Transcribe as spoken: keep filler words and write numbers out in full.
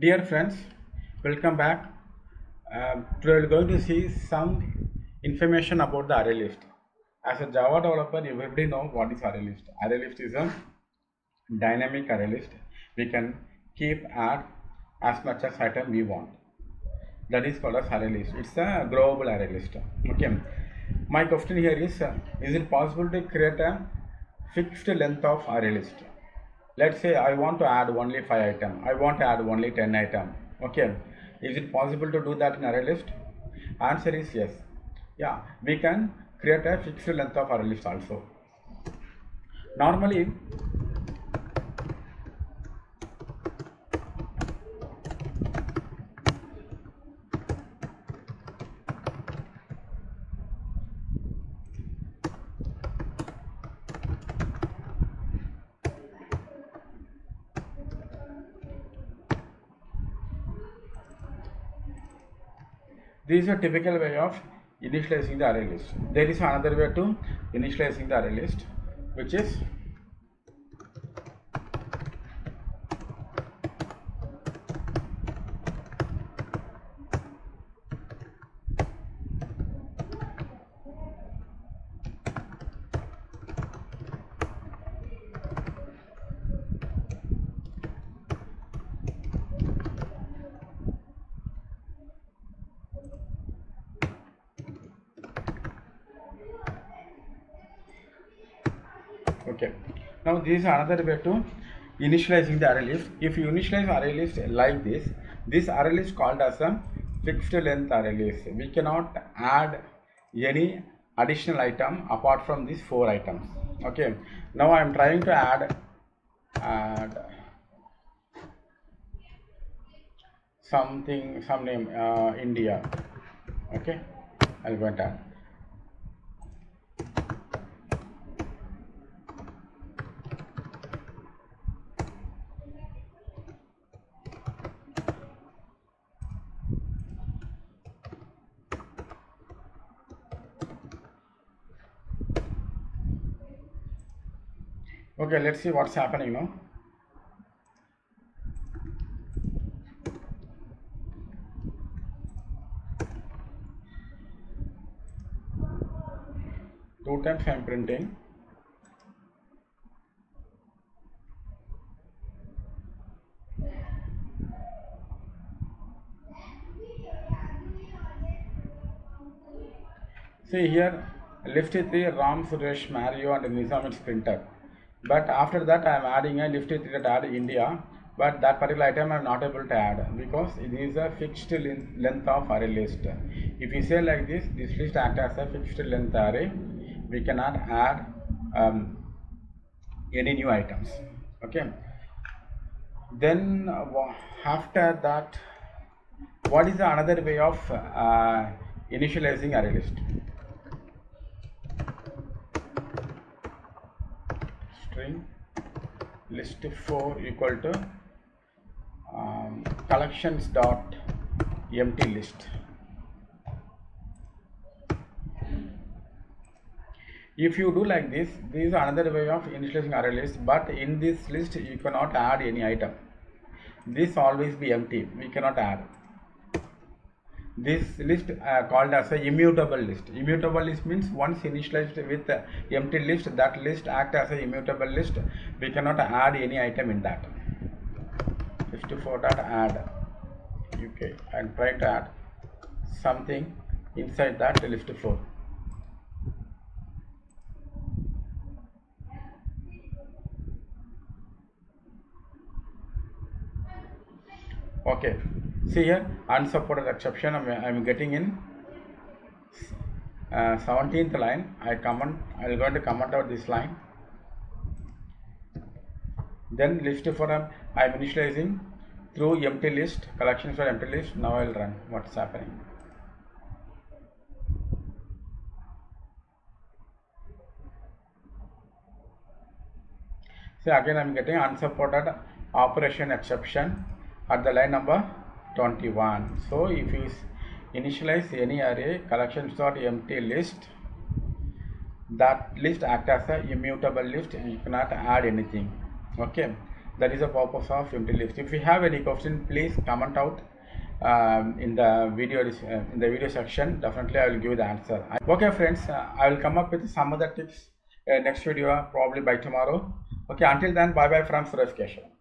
Dear friends, welcome back. Uh, today we are going to see some information about the array list. As a Java developer, you already know what is array list. Array list is a dynamic array list. We can keep add as much as item we want. That is called as array list. It's a growable array list. Okay. My question here is: uh, is it possible to create a fixed length of array list? Let's say I want to add only five item. I want to add only ten item. Okay, is it possible to do that in array list? Answer is yes. Yeah, we can create a fixed length of array list also. Normally, this is a typical way of initializing the array list. There is another way to initializing the array list, which is okay. Now this is another way to initializing the array list. If you initialize array list like this, this array list called as a fixed length array list. We cannot add any additional item apart from these four items. Okay. Now I am trying to add add something, some name, uh, India. Okay. I'll go and add. Okay, let's see what's happening now. Two times I'm printing. See here, Lifty three, Ram, Suresh, Mario and Nizam is printed. But after that I am adding a lifted thread add India, but that particular item I am not able to add because it is a fixed length of array list. If you say like this, this list acts as a fixed length array. We cannot add um, any new items. Okay. Then after that, what is the another way of uh, initializing array list? String list four equal to um, collections dot empty list. If you do like this, this is another way of initializing array list, but in this list you cannot add any item. This always be empty, we cannot add. This list uh, called as a immutable list. Immutable list means once initialized with uh, empty list, that list act as a immutable list. We cannot add any item in that. fifty-four dot add. Okay, and try to add something inside that list four. Okay. See here, unsupported exception I am getting in uh, seventeenth line. I comment, I will going to comment out this line. Then list for um, I am initializing through empty list, collections for empty list. Now I will run. What's happening? See, again I am getting unsupported operation exception at the line number twenty-one. So if you initialize any array collections dot empty list, that list acts as a immutable list. You cannot add anything. Okay, That is the purpose of empty list. If you have any question, please comment out um, in the video uh, in the video section. Definitely I will give the answer. Okay friends, uh, I will come up with some other tips uh, next video, probably by tomorrow. Okay, until then, bye bye from Suresh Kesavan.